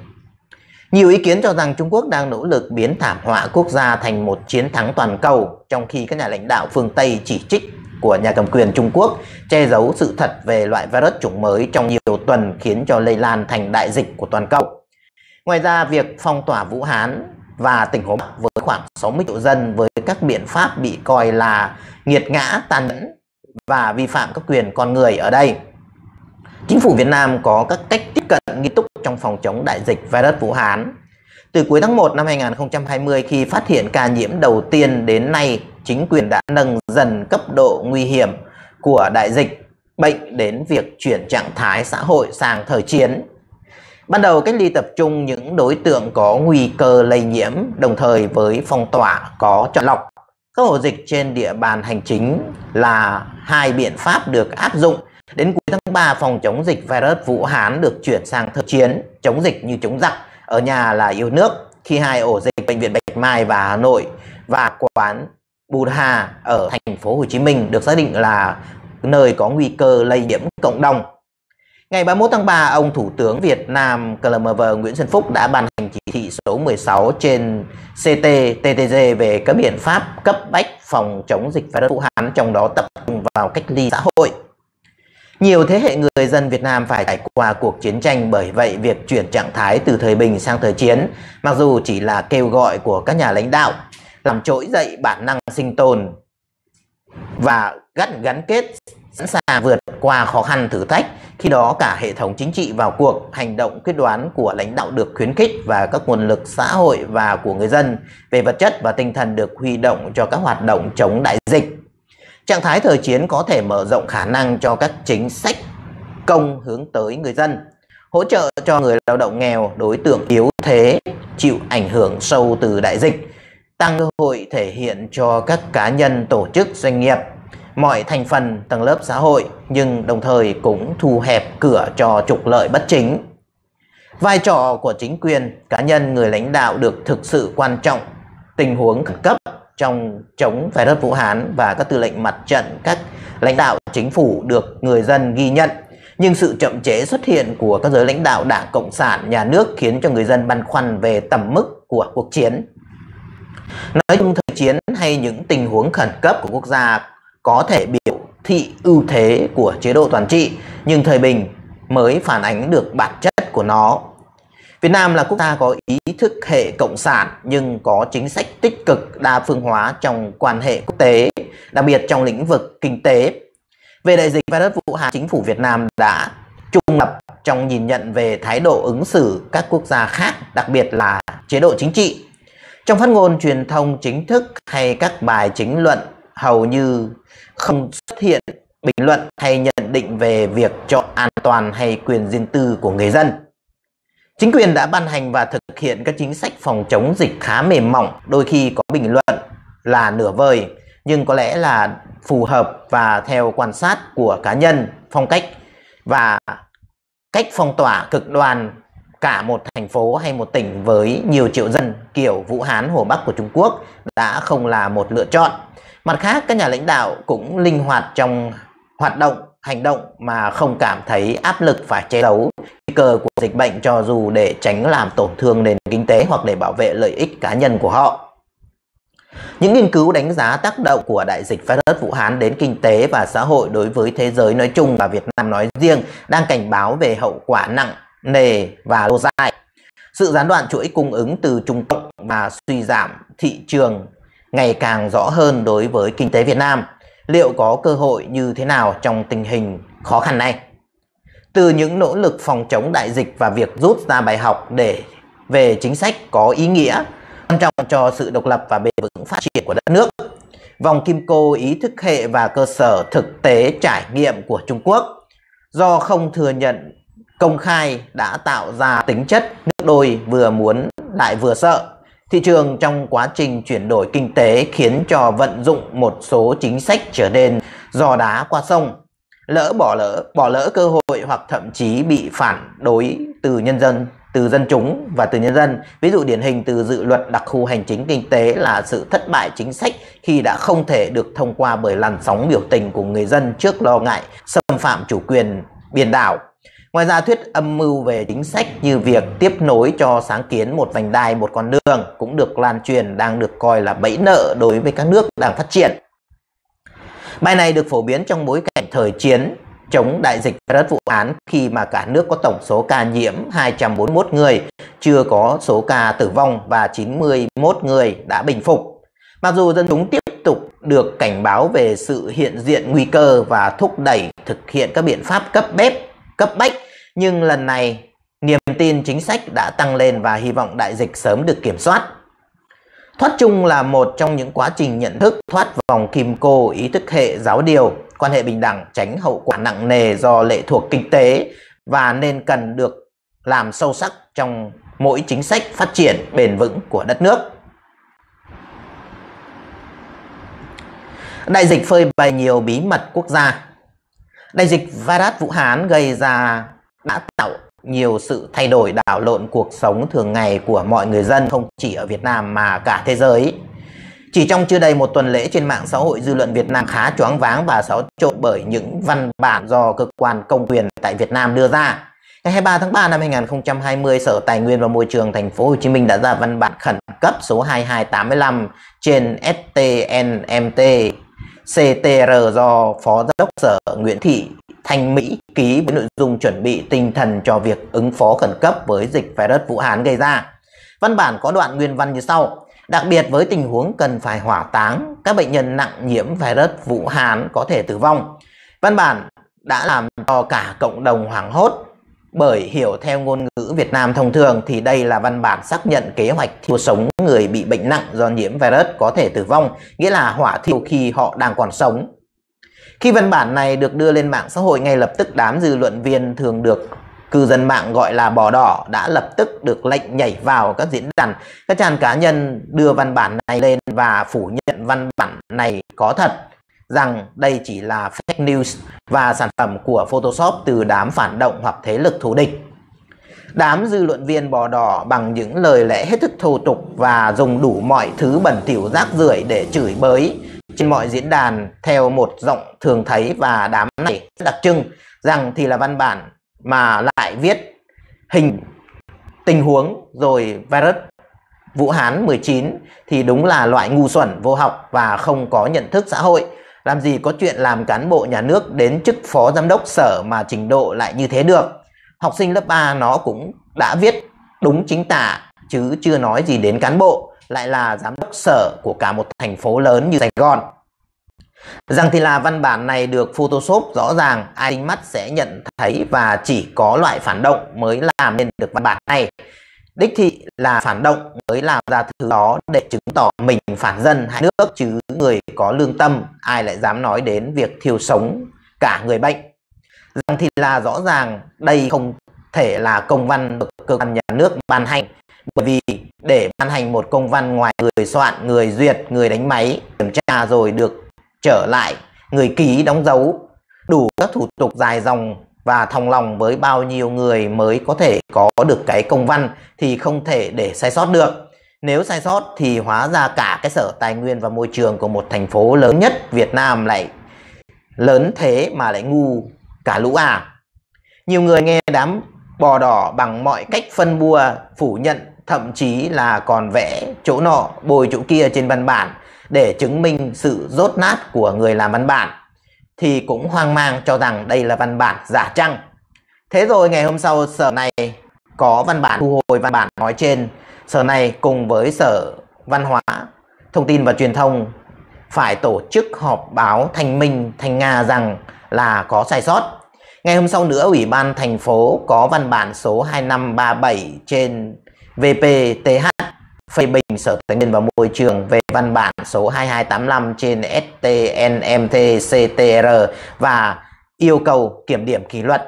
Nhiều ý kiến cho rằng Trung Quốc đang nỗ lực biến thảm họa quốc gia thành một chiến thắng toàn cầu, trong khi các nhà lãnh đạo phương Tây chỉ trích của nhà cầm quyền Trung Quốc che giấu sự thật về loại virus chủng mới trong nhiều tuần khiến cho lây lan thành đại dịch của toàn cầu. Ngoài ra, việc phong tỏa Vũ Hán và tỉnh Hồ Bắc với khoảng sáu mươi triệu dân với các biện pháp bị coi là nghiệt ngã, tàn nhẫn và vi phạm các quyền con người ở đây. Chính phủ Việt Nam có các cách tiếp cận nghiêm túc trong phòng chống đại dịch virus Vũ Hán. Từ cuối tháng một năm hai nghìn không trăm hai mươi, khi phát hiện ca nhiễm đầu tiên đến nay, chính quyền đã nâng dần cấp độ nguy hiểm của đại dịch bệnh đến việc chuyển trạng thái xã hội sang thời chiến. Ban đầu cách ly tập trung những đối tượng có nguy cơ lây nhiễm, đồng thời với phong tỏa có chọn lọc. Các ổ dịch trên địa bàn hành chính là hai biện pháp được áp dụng. Đến cuối tháng ba, phòng chống dịch virus Vũ Hán được chuyển sang thời chiến, chống dịch như chống giặc, ở nhà là yêu nước, khi hai ổ dịch Bệnh viện Bạch Mai và Hà Nội và quán Buddha ở thành phố Hồ Chí Minh được xác định là nơi có nguy cơ lây nhiễm cộng đồng. Ngày ba mươi mốt tháng ba, ông Thủ tướng Việt Nam Cờ Lờ Mờ Vờ Nguyễn Xuân Phúc đã ban hành chỉ thị số mười sáu trên xê tê tê tê giê về các biện pháp cấp bách phòng chống dịch virus Vũ Hán, trong đó tập trung vào cách ly xã hội. Nhiều thế hệ người dân Việt Nam phải trải qua cuộc chiến tranh, bởi vậy việc chuyển trạng thái từ thời bình sang thời chiến, mặc dù chỉ là kêu gọi của các nhà lãnh đạo, làm trỗi dậy bản năng sinh tồn và gắn gắn kết, sẵn sàng vượt qua khó khăn thử thách. Khi đó cả hệ thống chính trị vào cuộc, hành động quyết đoán của lãnh đạo được khuyến khích và các nguồn lực xã hội và của người dân về vật chất và tinh thần được huy động cho các hoạt động chống đại dịch. Trạng thái thời chiến có thể mở rộng khả năng cho các chính sách công hướng tới người dân, hỗ trợ cho người lao động nghèo, đối tượng yếu thế, chịu ảnh hưởng sâu từ đại dịch, tăng cơ hội thể hiện cho các cá nhân, tổ chức, doanh nghiệp, mọi thành phần, tầng lớp xã hội, nhưng đồng thời cũng thu hẹp cửa cho trục lợi bất chính. Vai trò của chính quyền, cá nhân, người lãnh đạo được thực sự quan trọng. Tình huống khẩn cấp trong chống virus Vũ Hán và các tư lệnh mặt trận, các lãnh đạo chính phủ được người dân ghi nhận. Nhưng sự chậm trễ xuất hiện của các giới lãnh đạo Đảng Cộng sản, nhà nước khiến cho người dân băn khoăn về tầm mức của cuộc chiến. Nói chung, thời chiến hay những tình huống khẩn cấp của quốc gia có thể biểu thị ưu thế của chế độ toàn trị, nhưng thời bình mới phản ánh được bản chất của nó. Việt Nam là quốc gia có ý thức hệ cộng sản nhưng có chính sách tích cực đa phương hóa trong quan hệ quốc tế, đặc biệt trong lĩnh vực kinh tế. Về đại dịch virus Vũ Hán, chính phủ Việt Nam đã trung lập trong nhìn nhận về thái độ ứng xử các quốc gia khác, đặc biệt là chế độ chính trị. Trong phát ngôn truyền thông chính thức hay các bài chính luận, hầu như không xuất hiện bình luận hay nhận định về việc chọn an toàn hay quyền riêng tư của người dân. Chính quyền đã ban hành và thực hiện các chính sách phòng chống dịch khá mềm mỏng, đôi khi có bình luận là nửa vời, nhưng có lẽ là phù hợp và theo quan sát của cá nhân, phong cách và cách phong tỏa cực đoan cả một thành phố hay một tỉnh với nhiều triệu dân kiểu Vũ Hán, Hồ Bắc của Trung Quốc đã không là một lựa chọn. Mặt khác, các nhà lãnh đạo cũng linh hoạt trong hoạt động, hành động mà không cảm thấy áp lực phải che giấu nguy cơ của dịch bệnh, cho dù để tránh làm tổn thương nền kinh tế hoặc để bảo vệ lợi ích cá nhân của họ. Những nghiên cứu đánh giá tác động của đại dịch virus Vũ Hán đến kinh tế và xã hội đối với thế giới nói chung và Việt Nam nói riêng đang cảnh báo về hậu quả nặng nề và lâu dài. Sự gián đoạn chuỗi cung ứng từ Trung Quốc và suy giảm thị trường ngày càng rõ hơn đối với kinh tế Việt Nam. Liệu có cơ hội như thế nào trong tình hình khó khăn này? Từ những nỗ lực phòng chống đại dịch và việc rút ra bài học để về chính sách có ý nghĩa, quan trọng cho sự độc lập và bền vững phát triển của đất nước, vòng kim cô ý thức hệ và cơ sở thực tế trải nghiệm của Trung Quốc do không thừa nhận công khai đã tạo ra tính chất nước đôi vừa muốn lại vừa sợ. Thị trường trong quá trình chuyển đổi kinh tế khiến cho vận dụng một số chính sách trở nên giò đá qua sông, lỡ bỏ lỡ bỏ lỡ cơ hội hoặc thậm chí bị phản đối từ nhân dân, từ dân chúng và từ nhân dân. Ví dụ điển hình từ dự luật đặc khu hành chính kinh tế là sự thất bại chính sách khi đã không thể được thông qua bởi làn sóng biểu tình của người dân trước lo ngại xâm phạm chủ quyền biển đảo. Ngoài ra, thuyết âm mưu về chính sách như việc tiếp nối cho sáng kiến một vành đai một con đường cũng được lan truyền, đang được coi là bẫy nợ đối với các nước đang phát triển. Bài này được phổ biến trong bối cảnh thời chiến chống đại dịch virus Vũ Hán, khi mà cả nước có tổng số ca nhiễm hai trăm bốn mươi mốt người, chưa có số ca tử vong và chín mươi mốt người đã bình phục. Mặc dù dân chúng tiếp tục được cảnh báo về sự hiện diện nguy cơ và thúc đẩy thực hiện các biện pháp cấp bách, cấp bách, nhưng lần này niềm tin chính sách đã tăng lên và hy vọng đại dịch sớm được kiểm soát. Thoát chung là một trong những quá trình nhận thức thoát vòng kim cô, ý thức hệ giáo điều, quan hệ bình đẳng, tránh hậu quả nặng nề do lệ thuộc kinh tế, và nên cần được làm sâu sắc trong mỗi chính sách phát triển bền vững của đất nước. Đại dịch phơi bày nhiều bí mật quốc gia. Đại dịch virus Vũ Hán gây ra đã tạo nhiều sự thay đổi đảo lộn cuộc sống thường ngày của mọi người dân, không chỉ ở Việt Nam mà cả thế giới. Chỉ trong chưa đầy một tuần lễ, trên mạng xã hội dư luận Việt Nam khá choáng váng và xáo trộn bởi những văn bản do cơ quan công quyền tại Việt Nam đưa ra. Ngày hai mươi ba tháng ba năm hai nghìn không trăm hai mươi, Sở Tài nguyên và Môi trường Thành phố Hồ Chí Minh đã ra văn bản khẩn cấp số hai hai tám lăm trên S T N M T C T R do Phó Giám đốc Sở Nguyễn Thị Thanh Mỹ ký với nội dung chuẩn bị tinh thần cho việc ứng phó khẩn cấp với dịch virus Vũ Hán gây ra. Văn bản có đoạn nguyên văn như sau: đặc biệt với tình huống cần phải hỏa táng, các bệnh nhân nặng nhiễm virus Vũ Hán có thể tử vong. Văn bản đã làm cho cả cộng đồng hoảng hốt, bởi hiểu theo ngôn ngữ Việt Nam thông thường thì đây là văn bản xác nhận kế hoạch thiêu sống người bị bệnh nặng do nhiễm virus có thể tử vong, nghĩa là hỏa thiêu khi họ đang còn sống. Khi văn bản này được đưa lên mạng xã hội, ngay lập tức đám dư luận viên thường được cư dân mạng gọi là bò đỏ đã lập tức được lệnh nhảy vào các diễn đàn, các trang cá nhân đưa văn bản này lên và phủ nhận văn bản này có thật, rằng đây chỉ là fake news và sản phẩm của Photoshop từ đám phản động hoặc thế lực thù địch. Đám dư luận viên bò đỏ bằng những lời lẽ hết sức thô tục và dùng đủ mọi thứ bẩn thỉu rác rưởi để chửi bới trên mọi diễn đàn theo một giọng thường thấy, và đám này đặc trưng rằng thì là văn bản mà lại viết hình tình huống rồi virus Vũ Hán mười chín thì đúng là loại ngu xuẩn, vô học và không có nhận thức xã hội. Làm gì có chuyện làm cán bộ nhà nước đến chức phó giám đốc sở mà trình độ lại như thế được. Học sinh lớp ba nó cũng đã viết đúng chính tả chứ chưa nói gì đến cán bộ, lại là giám đốc sở của cả một thành phố lớn như Sài Gòn. Rằng thì là văn bản này được Photoshop rõ ràng, ai ánh mắt sẽ nhận thấy, và chỉ có loại phản động mới làm nên được văn bản này. Đích thị là phản động mới làm ra thứ đó để chứng tỏ mình phản dân hai nước, chứ người có lương tâm ai lại dám nói đến việc thiêu sống cả người bệnh. Rằng thì là rõ ràng đây không thể là công văn được cơ quan nhà nước ban hành, bởi vì để ban hành một công văn ngoài người soạn, người duyệt, người đánh máy, kiểm tra rồi được trở lại, người ký đóng dấu, đủ các thủ tục dài dòng và thòng lòng với bao nhiêu người mới có thể có được cái công văn, thì không thể để sai sót được. Nếu sai sót thì hóa ra cả cái Sở Tài nguyên và Môi trường của một thành phố lớn nhất Việt Nam lại lớn thế mà lại ngu cả lũ à. Nhiều người nghe đám bò đỏ bằng mọi cách phân bua, phủ nhận, thậm chí là còn vẽ chỗ nọ bồi chỗ kia trên văn bản để chứng minh sự dốt nát của người làm văn bản, thì cũng hoang mang cho rằng đây là văn bản giả trăng. Thế rồi ngày hôm sau, sở này có văn bản thu hồi văn bản nói trên. Sở này cùng với Sở Văn hóa, Thông tin và Truyền thông phải tổ chức họp báo thanh minh thanh nga rằng là có sai sót. Ngày hôm sau nữa, Ủy ban thành phố có văn bản số hai năm ba bảy trên V P T H phê bình Sở Tài nguyên và Môi trường về văn bản số hai hai tám lăm trên S T N M T C T R và yêu cầu kiểm điểm kỷ luật.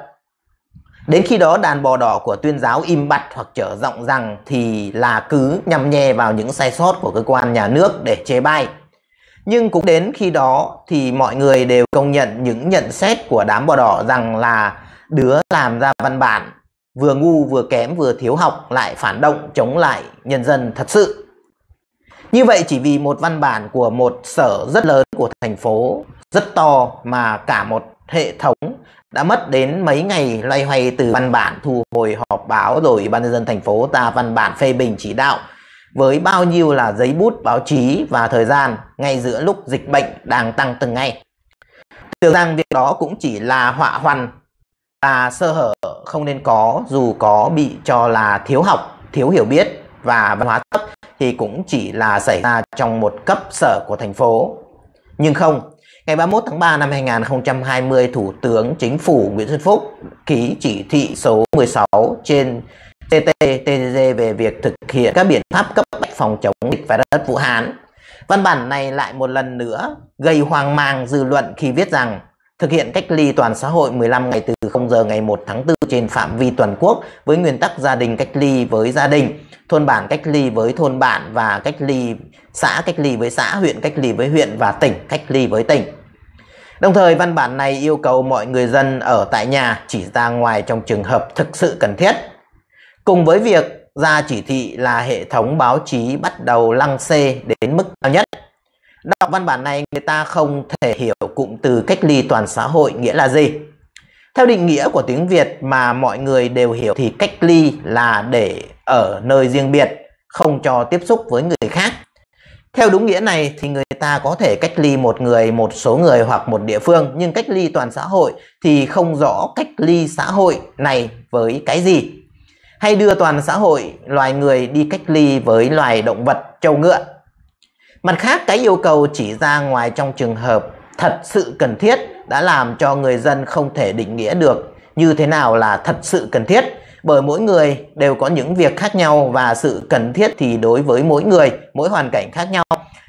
Đến khi đó, đàn bò đỏ của tuyên giáo im bặt hoặc trở giọng rằng thì là cứ nhằm nhè vào những sai sót của cơ quan nhà nước để chê bai. Nhưng cũng đến khi đó thì mọi người đều công nhận những nhận xét của đám bò đỏ rằng là đứa làm ra văn bản vừa ngu vừa kém vừa thiếu học, lại phản động chống lại nhân dân thật sự. Như vậy chỉ vì một văn bản của một sở rất lớn của thành phố rất to mà cả một hệ thống đã mất đến mấy ngày loay hoay, từ văn bản thu hồi họp báo rồi Ủy ban nhân dân thành phố ra văn bản phê bình chỉ đạo, với bao nhiêu là giấy bút, báo chí và thời gian ngay giữa lúc dịch bệnh đang tăng từng ngày. tưởng rằng việc đó cũng chỉ là họa hoằn, là sơ hở không nên có, dù có bị cho là thiếu học, thiếu hiểu biết và văn hóa thấp thì cũng chỉ là xảy ra trong một cấp sở của thành phố. Nhưng không, ngày ba mươi mốt tháng ba năm hai nghìn không trăm hai mươi, Thủ tướng Chính phủ Nguyễn Xuân Phúc ký chỉ thị số mười sáu trên xê tê tê dê về việc thực hiện các biện pháp cấp bách phòng chống dịch virus Vũ Hán. Văn bản này lại một lần nữa gây hoang mang dư luận khi viết rằng thực hiện cách ly toàn xã hội mười lăm ngày từ không giờ ngày một tháng tư trên phạm vi toàn quốc với nguyên tắc gia đình cách ly với gia đình, thôn bản cách ly với thôn bản và cách ly xã cách ly với xã, huyện cách ly với huyện và tỉnh cách ly với tỉnh. Đồng thời văn bản này yêu cầu mọi người dân ở tại nhà, chỉ ra ngoài trong trường hợp thực sự cần thiết. Cùng với việc ra chỉ thị là hệ thống báo chí bắt đầu lăng xê đến mức cao nhất. Đọc văn bản này người ta không thể hiểu cụm từ cách ly toàn xã hội nghĩa là gì. Theo định nghĩa của tiếng Việt mà mọi người đều hiểu thì cách ly là để ở nơi riêng biệt, không cho tiếp xúc với người khác. Theo đúng nghĩa này thì người ta có thể cách ly một người, một số người hoặc một địa phương, nhưng cách ly toàn xã hội thì không rõ cách ly xã hội này với cái gì. Hay đưa toàn xã hội loài người đi cách ly với loài động vật, trâu ngựa. Mặt khác, cái yêu cầu chỉ ra ngoài trong trường hợp thật sự cần thiết đã làm cho người dân không thể định nghĩa được như thế nào là thật sự cần thiết, bởi mỗi người đều có những việc khác nhau và sự cần thiết thì đối với mỗi người, mỗi hoàn cảnh khác nhau,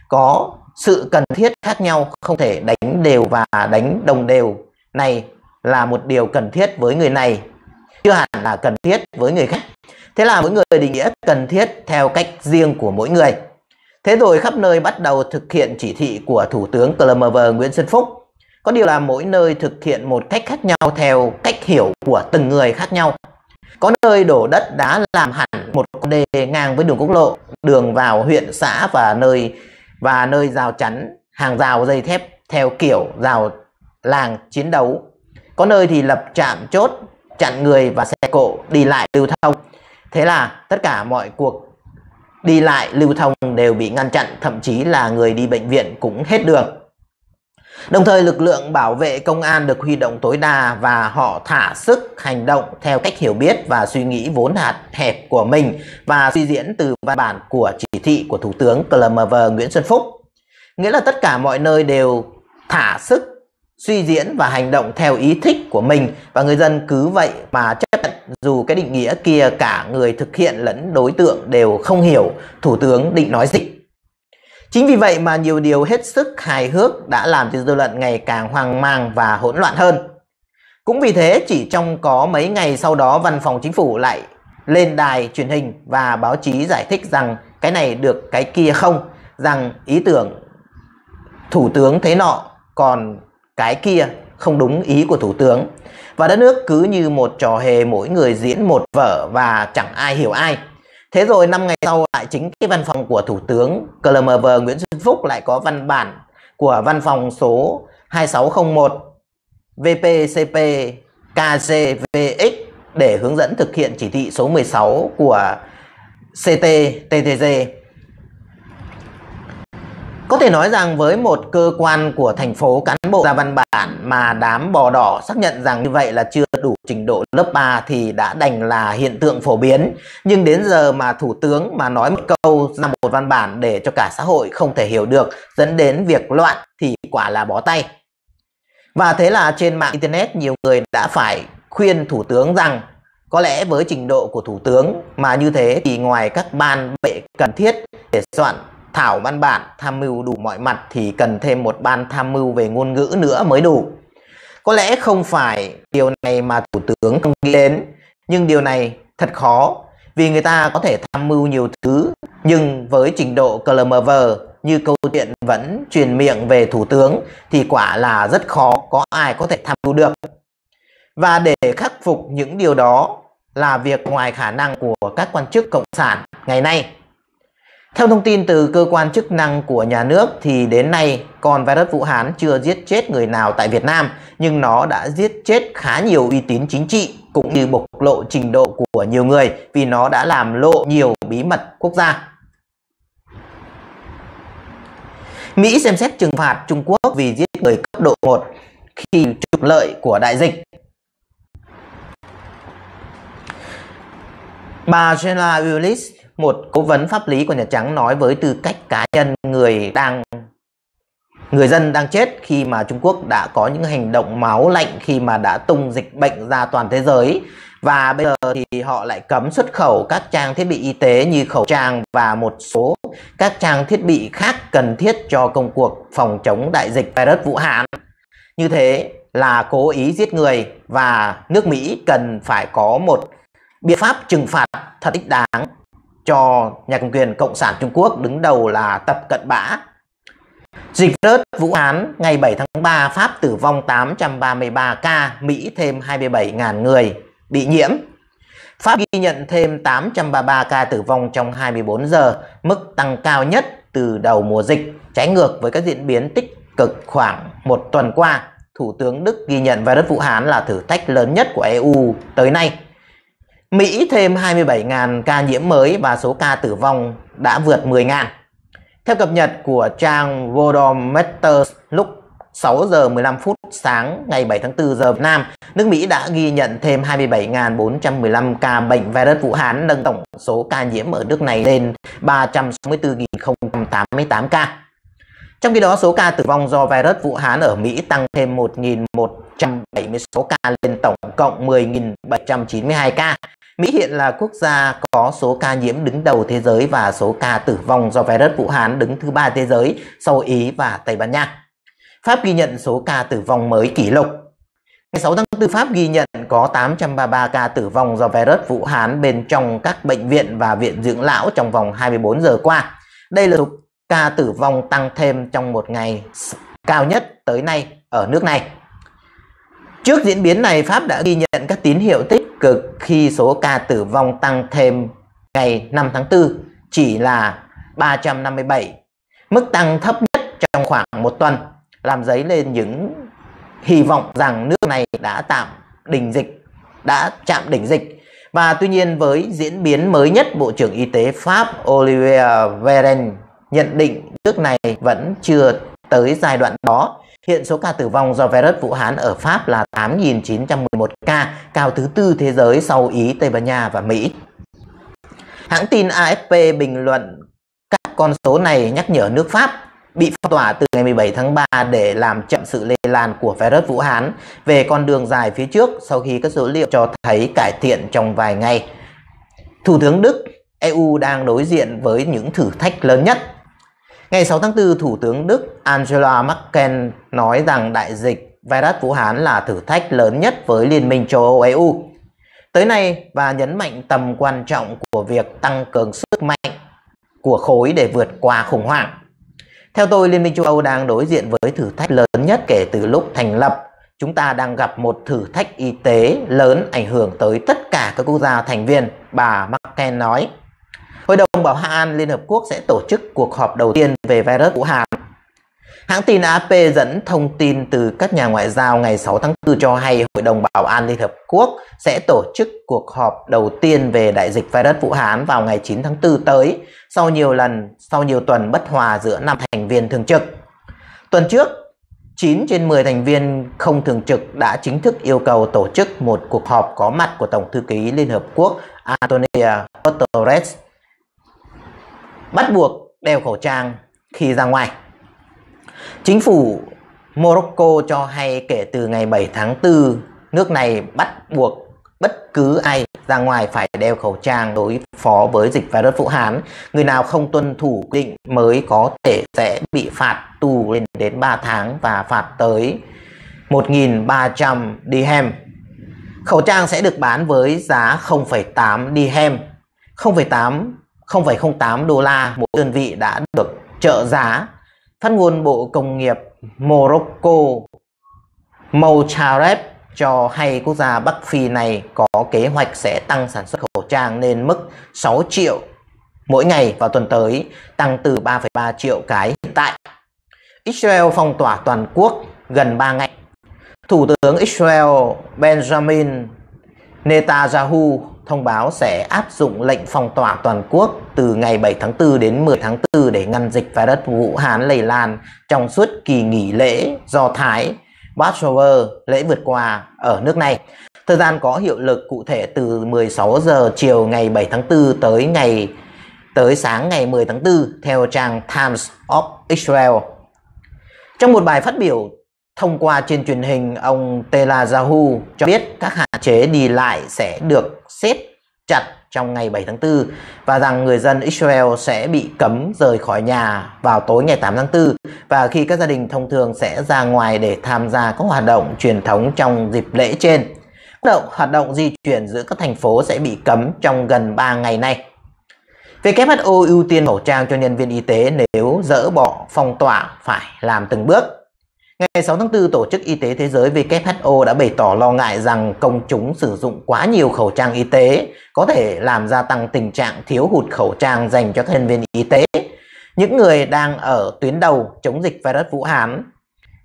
có sự cần thiết khác nhau, không thể đánh đều và đánh đồng đều. Này là một điều cần thiết với người này, chưa hẳn là cần thiết với người khác. Thế là mỗi người định nghĩa cần thiết theo cách riêng của mỗi người. Thế rồi khắp nơi bắt đầu thực hiện chỉ thị của Thủ tướng Clever Nguyễn Xuân Phúc. Có điều là mỗi nơi thực hiện một cách khác nhau theo cách hiểu của từng người khác nhau. Có nơi đổ đất đá làm hẳn một con đê ngang với đường quốc lộ, đường vào huyện xã và nơi và nơi rào chắn, hàng rào dây thép theo kiểu rào làng chiến đấu. Có nơi thì lập trạm chốt, chặn người và xe cộ đi lại lưu thông. Thế là tất cả mọi cuộc đi lại lưu thông đều bị ngăn chặn, thậm chí là người đi bệnh viện cũng hết đường. Đồng thời lực lượng bảo vệ công an được huy động tối đa và họ thả sức hành động theo cách hiểu biết và suy nghĩ vốn hạn hẹp của mình và suy diễn từ văn bản của chỉ thị của Thủ tướng Clever Nguyễn Xuân Phúc. Nghĩa là tất cả mọi nơi đều thả sức suy diễn và hành động theo ý thích của mình và người dân cứ vậy mà chấp nhận, dù cái định nghĩa kia cả người thực hiện lẫn đối tượng đều không hiểu Thủ tướng định nói gì. Chính vì vậy mà nhiều điều hết sức hài hước đã làm cho dư luận ngày càng hoang mang và hỗn loạn hơn. Cũng vì thế, chỉ trong có mấy ngày sau đó, Văn phòng Chính phủ lại lên đài truyền hình và báo chí giải thích rằng cái này được cái kia không, rằng ý tưởng Thủ tướng thế nọ còn cái kia không đúng ý của Thủ tướng. Và đất nước cứ như một trò hề, mỗi người diễn một vở và chẳng ai hiểu ai. Thế rồi năm ngày sau lại chính cái văn phòng của Thủ tướng Clever Nguyễn Xuân Phúc lại có văn bản của văn phòng số hai sáu không một V P C P K G V X để hướng dẫn thực hiện chỉ thị số mười sáu của xê tê tê dê. Có thể nói rằng với một cơ quan của thành phố cán bộ ra văn bản mà đám bò đỏ xác nhận rằng như vậy là chưa đủ trình độ lớp ba thì đã đành là hiện tượng phổ biến. Nhưng đến giờ mà Thủ tướng mà nói một câu ra một văn bản để cho cả xã hội không thể hiểu được, dẫn đến việc loạn thì quả là bó tay. Và thế là trên mạng Internet nhiều người đã phải khuyên Thủ tướng rằng có lẽ với trình độ của Thủ tướng mà như thế thì ngoài các ban bệ cần thiết để soạn thảo văn bản tham mưu đủ mọi mặt thì cần thêm một ban tham mưu về ngôn ngữ nữa mới đủ. Có lẽ không phải điều này mà Thủ tướng không nghĩ đến, nhưng điều này thật khó vì người ta có thể tham mưu nhiều thứ, nhưng với trình độ Clever như câu chuyện vẫn truyền miệng về Thủ tướng thì quả là rất khó có ai có thể tham mưu được. Và để khắc phục những điều đó là việc ngoài khả năng của các quan chức cộng sản ngày nay. Theo thông tin từ cơ quan chức năng của nhà nước thì đến nay con virus Vũ Hán chưa giết chết người nào tại Việt Nam, nhưng nó đã giết chết khá nhiều uy tín chính trị cũng như bộc lộ trình độ của nhiều người vì nó đã làm lộ nhiều bí mật quốc gia. Mỹ xem xét trừng phạt Trung Quốc vì giết người cấp độ một. khi trục lợi của đại dịch. Bà Jenna Ellis, một cố vấn pháp lý của Nhà Trắng, nói với tư cách cá nhân người đang người dân đang chết khi mà Trung Quốc đã có những hành động máu lạnh khi mà đã tung dịch bệnh ra toàn thế giới. Và bây giờ thì họ lại cấm xuất khẩu các trang thiết bị y tế như khẩu trang và một số các trang thiết bị khác cần thiết cho công cuộc phòng chống đại dịch virus Vũ Hán. Như thế là cố ý giết người và nước Mỹ cần phải có một biện pháp trừng phạt thật thích đáng cho nhà cầm quyền Cộng sản Trung Quốc đứng đầu là Tập Cận Bã. Dịch virus Vũ Hán ngày bảy tháng ba, Pháp tử vong tám trăm ba mươi ba ca, Mỹ thêm hai mươi bảy nghìn người bị nhiễm. Pháp ghi nhận thêm tám trăm ba mươi ba ca tử vong trong hai mươi bốn giờ, mức tăng cao nhất từ đầu mùa dịch, trái ngược với các diễn biến tích cực khoảng một tuần qua. Thủ tướng Đức ghi nhận virus Vũ Hán là thử thách lớn nhất của e u tới nay. Mỹ thêm hai mươi bảy nghìn ca nhiễm mới và số ca tử vong đã vượt mười nghìn. Theo cập nhật của trang Worldometer lúc sáu giờ mười lăm phút sáng ngày bảy tháng tư giờ Việt Nam, nước Mỹ đã ghi nhận thêm hai mươi bảy nghìn bốn trăm mười lăm ca bệnh virus Vũ Hán, nâng tổng số ca nhiễm ở nước này lên ba trăm sáu mươi tư nghìn không trăm tám mươi tám ca. Trong khi đó, số ca tử vong do virus Vũ Hán ở Mỹ tăng thêm một nghìn một trăm bảy mươi sáu ca lên tổng cộng mười nghìn bảy trăm chín mươi hai ca. Mỹ hiện là quốc gia có số ca nhiễm đứng đầu thế giới và số ca tử vong do virus Vũ Hán đứng thứ ba thế giới sau Ý và Tây Ban Nha. Pháp ghi nhận số ca tử vong mới kỷ lục. Ngày sáu tháng tư, Pháp ghi nhận có tám trăm ba mươi ba ca tử vong do virus Vũ Hán bên trong các bệnh viện và viện dưỡng lão trong vòng hai mươi bốn giờ qua. Đây là số ca tử vong tăng thêm trong một ngày cao nhất tới nay ở nước này. Trước diễn biến này, Pháp đã ghi nhận các tín hiệu tích cực khi số ca tử vong tăng thêm ngày năm tháng tư chỉ là ba trăm năm mươi bảy, mức tăng thấp nhất trong khoảng một tuần, làm dấy lên những hy vọng rằng nước này đã tạm đỉnh dịch, đã chạm đỉnh dịch. Và tuy nhiên, với diễn biến mới nhất, Bộ trưởng Y tế Pháp Olivier Véran nhận định nước này vẫn chưa tới giai đoạn đó. Hiện số ca tử vong do virus Vũ Hán ở Pháp là tám nghìn chín trăm mười một ca, cao thứ tư thế giới sau Ý, Tây Ban Nha và Mỹ. Hãng tin a ép pê bình luận các con số này nhắc nhở nước Pháp bị phong tỏa từ ngày mười bảy tháng ba để làm chậm sự lây lan của virus Vũ Hán về con đường dài phía trước sau khi các dữ liệu cho thấy cải thiện trong vài ngày. Thủ tướng Đức, e u đang đối diện với những thử thách lớn nhất. Ngày sáu tháng tư, Thủ tướng Đức Angela Merkel nói rằng đại dịch virus Vũ Hán là thử thách lớn nhất với Liên minh châu Âu e u tới nay và nhấn mạnh tầm quan trọng của việc tăng cường sức mạnh của khối để vượt qua khủng hoảng. Theo tôi, Liên minh châu Âu đang đối diện với thử thách lớn nhất kể từ lúc thành lập. Chúng ta đang gặp một thử thách y tế lớn ảnh hưởng tới tất cả các quốc gia thành viên, bà Merkel nói. Hội đồng Bảo an Liên Hợp Quốc sẽ tổ chức cuộc họp đầu tiên về virus Vũ Hán. Hãng tin a ép pê dẫn thông tin từ các nhà ngoại giao ngày sáu tháng tư cho hay Hội đồng Bảo an Liên Hợp Quốc sẽ tổ chức cuộc họp đầu tiên về đại dịch virus Vũ Hán vào ngày chín tháng tư tới, sau nhiều lần, sau nhiều tuần bất hòa giữa năm thành viên thường trực. Tuần trước, chín trên mười thành viên không thường trực đã chính thức yêu cầu tổ chức một cuộc họp có mặt của Tổng thư ký Liên Hợp Quốc Antonio Guterres, bắt buộc đeo khẩu trang khi ra ngoài. Chính phủ Morocco cho hay kể từ ngày bảy tháng tư, nước này bắt buộc bất cứ ai ra ngoài phải đeo khẩu trang đối phó với dịch virus Vũ Hán. Người nào không tuân thủ quy định mới có thể sẽ bị phạt tù lên đến ba tháng và phạt tới một nghìn ba trăm dirhem. Khẩu trang sẽ được bán với giá không phẩy tám dirhem, không phẩy tám đô la mỗi đơn vị đã được trợ giá. Phát ngôn Bộ Công nghiệp Morocco Moucharef cho hay quốc gia Bắc Phi này có kế hoạch sẽ tăng sản xuất khẩu trang lên mức sáu triệu mỗi ngày vào tuần tới, tăng từ ba phẩy ba triệu cái hiện tại. Israel phong tỏa toàn quốc gần ba ngày. Thủ tướng Israel Benjamin Netanyahu thông báo sẽ áp dụng lệnh phong tỏa toàn quốc từ ngày bảy tháng tư đến mười tháng tư để ngăn dịch virus Vũ Hán lây lan trong suốt kỳ nghỉ lễ Do Thái Passover, lễ vượt qua ở nước này. Thời gian có hiệu lực cụ thể từ mười sáu giờ chiều ngày bảy tháng tư tới ngày tới sáng ngày mười tháng tư theo trang Times of Israel. Trong một bài phát biểu thông qua trên truyền hình, ông Netanyahu cho biết các hạn chế đi lại sẽ được siết chặt trong ngày bảy tháng tư và rằng người dân Israel sẽ bị cấm rời khỏi nhà vào tối ngày tám tháng tư và khi các gia đình thông thường sẽ ra ngoài để tham gia các hoạt động truyền thống trong dịp lễ trên. Hoạt động, hoạt động di chuyển giữa các thành phố sẽ bị cấm trong gần ba ngày nay. vê kép hát o ưu tiên khẩu trang cho nhân viên y tế nếu dỡ bỏ phong tỏa phải làm từng bước. Ngày sáu tháng tư, Tổ chức Y tế Thế giới vê kép hát o đã bày tỏ lo ngại rằng công chúng sử dụng quá nhiều khẩu trang y tế có thể làm gia tăng tình trạng thiếu hụt khẩu trang dành cho các nhân viên y tế, những người đang ở tuyến đầu chống dịch virus Vũ Hán.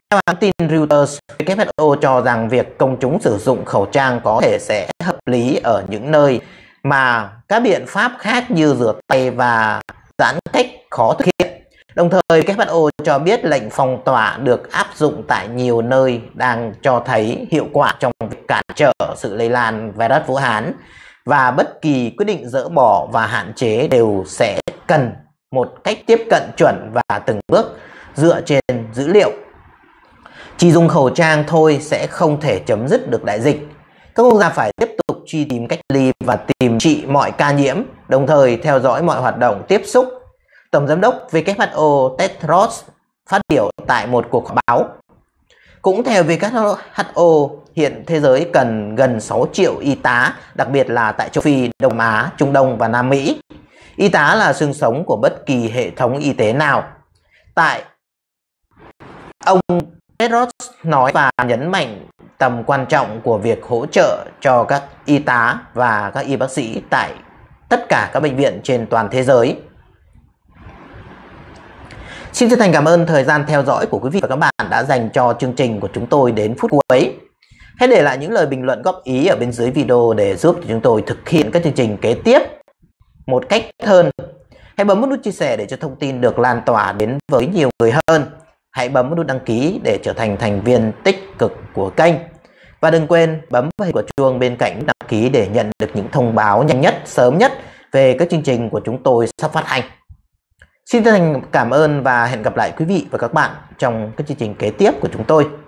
Theo hãng tin Reuters, vê kép hát o cho rằng việc công chúng sử dụng khẩu trang có thể sẽ hợp lý ở những nơi mà các biện pháp khác như rửa tay và giãn cách khó thực hiện. Đồng thời, vê kép hát o cho biết lệnh phong tỏa được áp dụng tại nhiều nơi đang cho thấy hiệu quả trong việc cản trở sự lây lan virus Vũ Hán và bất kỳ quyết định dỡ bỏ và hạn chế đều sẽ cần một cách tiếp cận chuẩn và từng bước dựa trên dữ liệu. Chỉ dùng khẩu trang thôi sẽ không thể chấm dứt được đại dịch. Các quốc gia phải tiếp tục truy tìm cách ly và tìm trị mọi ca nhiễm, đồng thời theo dõi mọi hoạt động tiếp xúc. Tổng giám đốc vê kép hát o Tedros phát biểu tại một cuộc họp báo. Cũng theo vê kép hát o, hiện thế giới cần gần sáu triệu y tá, đặc biệt là tại châu Phi, Đông Á, Trung Đông và Nam Mỹ. Y tá là xương sống của bất kỳ hệ thống y tế nào. Tại ông Tedros nói và nhấn mạnh tầm quan trọng của việc hỗ trợ cho các y tá và các y bác sĩ tại tất cả các bệnh viện trên toàn thế giới. Xin chân thành cảm ơn thời gian theo dõi của quý vị và các bạn đã dành cho chương trình của chúng tôi đến phút cuối. Hãy để lại những lời bình luận góp ý ở bên dưới video để giúp chúng tôi thực hiện các chương trình kế tiếp một cách tốt hơn. Hãy bấm nút chia sẻ để cho thông tin được lan tỏa đến với nhiều người hơn. Hãy bấm nút đăng ký để trở thành thành viên tích cực của kênh. Và đừng quên bấm vào hình quả chuông bên cạnh đăng ký để nhận được những thông báo nhanh nhất, sớm nhất về các chương trình của chúng tôi sắp phát hành. Xin chân thành cảm ơn và hẹn gặp lại quý vị và các bạn trong các chương trình kế tiếp của chúng tôi.